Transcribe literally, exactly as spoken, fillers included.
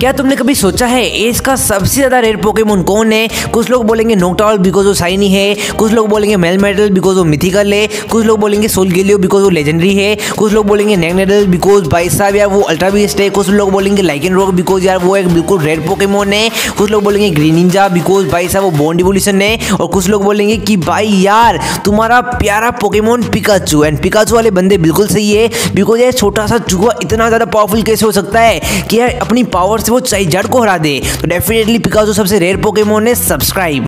क्या तुमने कभी सोचा है एस का सबसे ज़्यादा रेयर पोकेमोन कौन है? कुछ लोग बोलेंगे नॉक्टाल बिकॉज वो शाइनी है, कुछ लोग बोलेंगे मेल मेडल बिकॉज वो मिथिकल है, कुछ लोग बोलेंगे सोलगेलियो बिकॉज वो लेजेंडरी है, कुछ लोग बोलेंगे नेग्नेडल बिकॉज भाई साहब यार वो अल्ट्रा बीस्ट है, कुछ लोग बोलेंगे लाइकन रॉक बिकॉज यार वो एक बिल्कुल रेयर पोकेमोन है, कुछ लोग बोलेंगे ग्रीन निंजा बिकॉज भाई साहब वो बॉन्ड इवोल्यूशन है, और कुछ लोग बोलेंगे कि भाई यार तुम्हारा प्यारा पोकेमोन पिकाचू। एंड पिकाचू वाले बंदे बिल्कुल सही है बिकॉज यार छोटा सा चूहा इतना ज़्यादा पावरफुल कैसे हो सकता है कि यार अपनी पावर वो चाइल्ड को हरा दे। तो डेफिनेटली पिकाचू सबसे रेयर पोकेमोन है। सब्सक्राइब।